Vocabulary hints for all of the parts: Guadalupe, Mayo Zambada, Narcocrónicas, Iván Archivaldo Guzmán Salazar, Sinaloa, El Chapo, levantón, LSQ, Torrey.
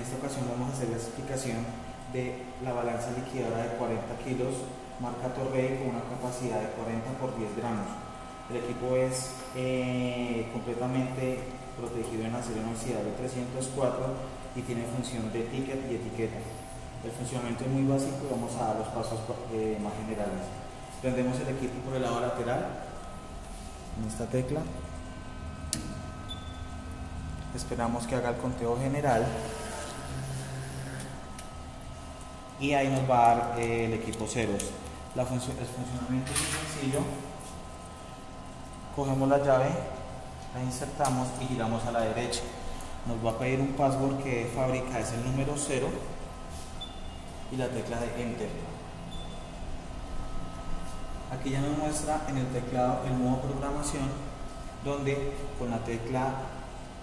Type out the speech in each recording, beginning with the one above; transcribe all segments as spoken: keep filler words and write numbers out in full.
esta ocasión vamos a hacer la explicación de la balanza liquidadora de cuarenta kilos marca Torrey con una capacidad de cuarenta por diez gramos. El equipo es eh, completamente protegido en acero inoxidable trescientos cuatro y tiene función de ticket y etiqueta. El funcionamiento es muy básico y vamos a dar los pasos eh, más generales. Prendemos el equipo por el lado lateral en esta tecla. Esperamos que haga el conteo general y ahí nos va a dar eh, el equipo ceros. La función, el funcionamiento es muy sencillo. Cogemos la llave, la insertamos y giramos a la derecha. Nos va a pedir un password que de fábrica es el número cero y la tecla de Enter. Aquí ya nos muestra en el teclado el modo programación, donde con la tecla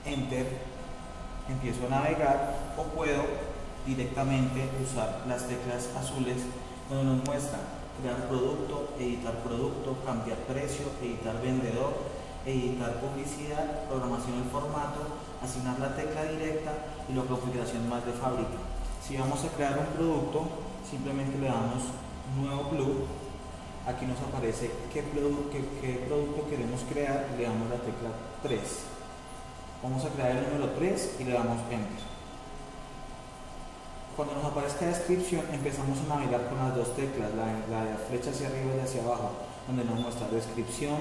Enter empiezo a navegar o puedo directamente usar las teclas azules, donde nos muestra crear producto, editar producto, cambiar precio, editar vendedor, editar publicidad, programación del formato, asignar la tecla directa y la configuración más de fábrica. Si vamos a crear un producto, simplemente le damos nuevo plus, aquí nos aparece qué, produ qué, qué producto queremos crear y le damos la tecla tres. Vamos a crear el número tres y le damos Enter. Cuando nos aparezca descripción empezamos a navegar con las dos teclas, la, la flecha hacia arriba y hacia abajo, donde nos muestra descripción,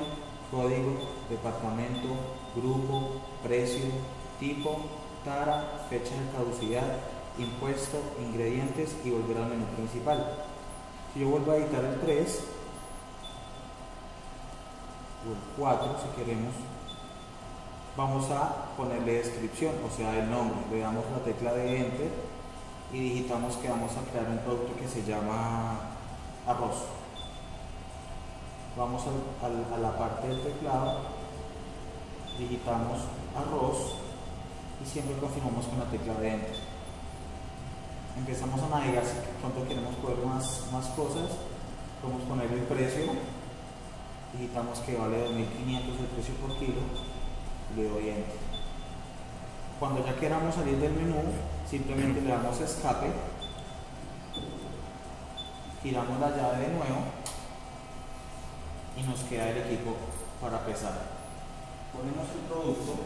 código, departamento, grupo, precio, tipo, tara, fecha de caducidad, impuesto, ingredientes y volver al menú principal. Si yo vuelvo a editar el tres o el cuatro si queremos, vamos a ponerle descripción, o sea el nombre, le damos la tecla de Enter y digitamos que vamos a crear un producto que se llama arroz. Vamos al, al, a la parte del teclado, digitamos arroz y siempre confirmamos con la tecla de Enter. Empezamos a navegar si pronto queremos poner más, más cosas. Podemos poner el precio, digitamos que vale dos mil quinientos el precio por kilo y le doy Enter. Cuando ya queramos salir del menú, simplemente le damos escape, giramos la llave de nuevo y nos queda el equipo para pesar. Ponemos el producto,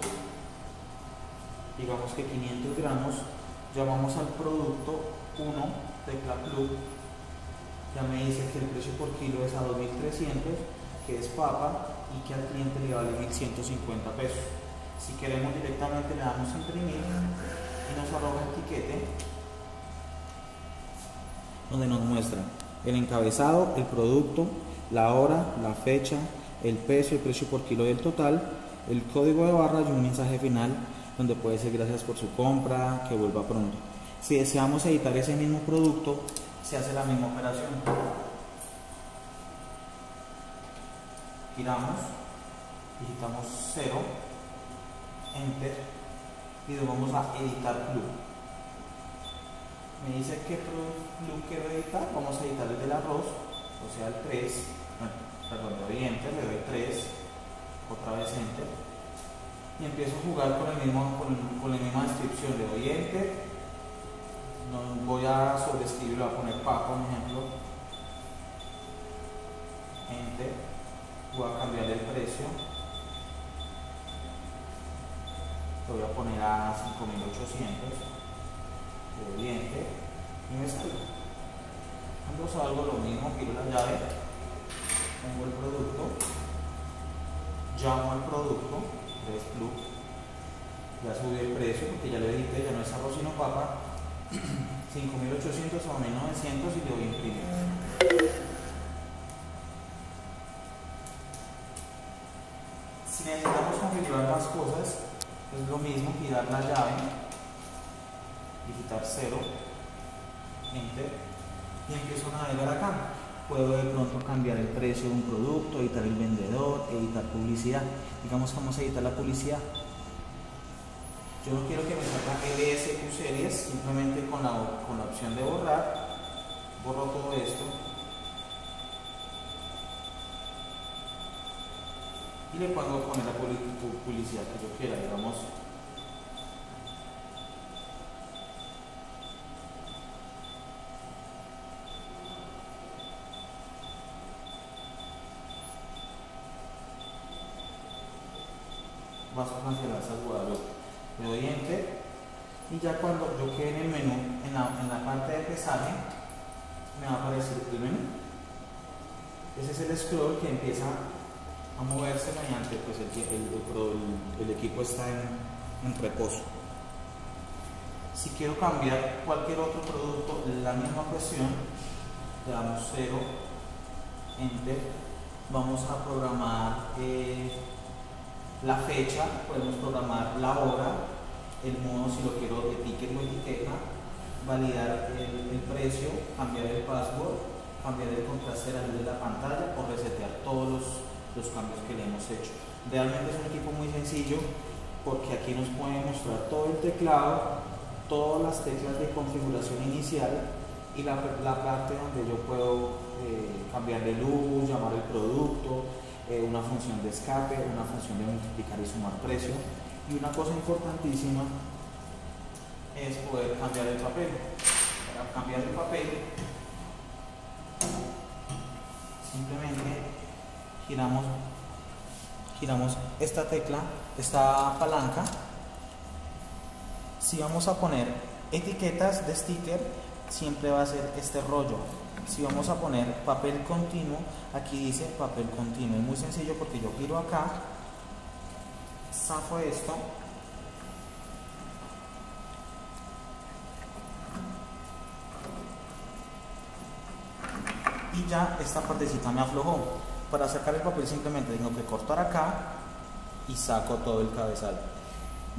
digamos que quinientos gramos, llamamos al producto uno, tecla plus, ya me dice que el precio por kilo es a dos mil trescientos, que es papa y que al cliente le vale mil ciento cincuenta pesos. Si queremos directamente le damos imprimir y nos arroja el etiquete donde nos muestra el encabezado, el producto, la hora, la fecha, el peso, el precio por kilo y el total, el código de barra y un mensaje final donde puede decir gracias por su compra, que vuelva pronto. Si deseamos editar ese mismo producto, se hace la misma operación. Giramos, digitamos cero, Enter y lo vamos a editar club. Me dice que club quiero editar, vamos a editar el del arroz, o sea el tres, bueno, perdón, le doy Enter, le doy tres, otra vez Enter y empiezo a jugar con, el mismo, con, con la misma descripción, le doy Enter, no voy a sobreescribir, le voy a poner papa por ejemplo, Enter, voy a cambiar el precio, voy a poner a cinco mil ochocientos, le doy Enter y me salgo. Cuando salgo lo mismo, giro la llave, pongo el producto, llamo al producto, tres plus, ya subí el precio porque ya lo edité, ya no es arroz sino papa, cinco mil ochocientos a mil novecientos y le doy imprimir. Si necesitamos configurar más cosas, es lo mismo, girar la llave, digitar cero, Enter y empiezo a navegar acá. Puedo de pronto cambiar el precio de un producto, editar el vendedor, editar publicidad. Digamos que vamos a editar la publicidad. Yo no quiero que me salga L S Q series, simplemente con la, con la opción de borrar, borro todo esto y le puedo poner la publicidad que yo quiera, digamos vas a cancelar esas Guadalupe. Le doy enter y ya cuando yo quede en el menú, en la, en la parte de pesaje, me va a aparecer el menú. Ese es el scroll que empieza a moverse mediante pues el, el, el, el, el equipo está en, en reposo. Si quiero cambiar cualquier otro producto, la misma presión, le damos cero, enter. Vamos a programar eh, la fecha, podemos programar la hora, el modo si lo quiero etiqueta o etiqueta, validar el, el precio, cambiar el password, cambiar el contraste de la luz de la pantalla o resetear todos los, los cambios que le hemos hecho. Realmente es un equipo muy sencillo porque aquí nos puede mostrar todo el teclado, todas las teclas de configuración inicial y la, la parte donde yo puedo eh, cambiar de luz, llamar el producto, eh, una función de escape, una función de multiplicar y sumar precio. Y una cosa importantísima es poder cambiar el papel. Para cambiar el papel, simplemente giramos, giramos esta tecla, esta palanca. Si vamos a poner etiquetas de sticker, siempre va a ser este rollo. Si vamos a poner papel continuo, aquí dice papel continuo. Es muy sencillo porque yo giro acá, zafo esto, y ya esta partecita me aflojó. Para sacar el papel simplemente tengo que cortar acá y saco todo el cabezal,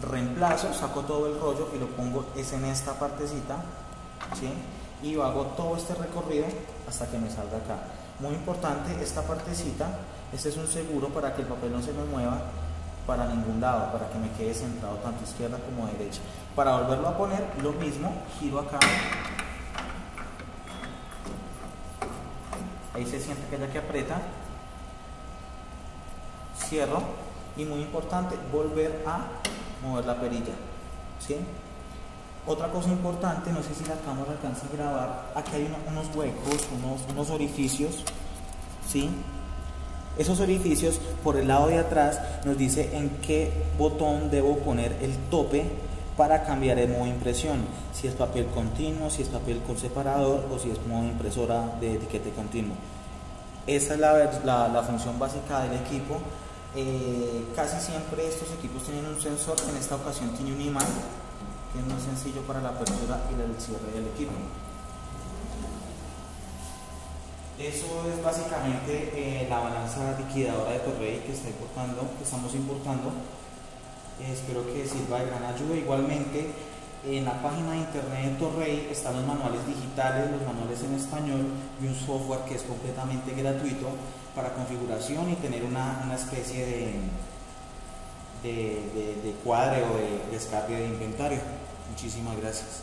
reemplazo, saco todo el rollo y lo pongo es en esta partecita, ¿sí? Y hago todo este recorrido hasta que me salga acá. Muy importante esta partecita, este es un seguro para que el papel no se me mueva para ningún lado, para que me quede centrado tanto izquierda como derecha. Para volverlo a poner, lo mismo, giro acá. Ahí se siente que ya que aprieta, cierro y muy importante, volver a mover la perilla, ¿sí? Otra cosa importante, no sé si la cámara alcanza a grabar, aquí hay unos huecos, unos, unos orificios, ¿sí? Esos orificios por el lado de atrás nos dice en qué botón debo poner el tope para cambiar el modo impresión, si es papel continuo, si es papel con separador o si es modo impresora de etiquete continuo. Esa es la, la, la función básica del equipo. Eh, casi siempre estos equipos tienen un sensor, en esta ocasión tiene un imán, que es muy sencillo para la apertura y el cierre del equipo. Eso es básicamente eh, la balanza liquidadora de Torrey que, está importando, que estamos importando. Eh, espero que sirva de gran ayuda. Igualmente, en la página de internet de Torrey están los manuales digitales, los manuales en español y un software que es completamente gratuito para configuración y tener una, una especie de, de, de, de cuadre o de, de escape de inventario. Muchísimas gracias.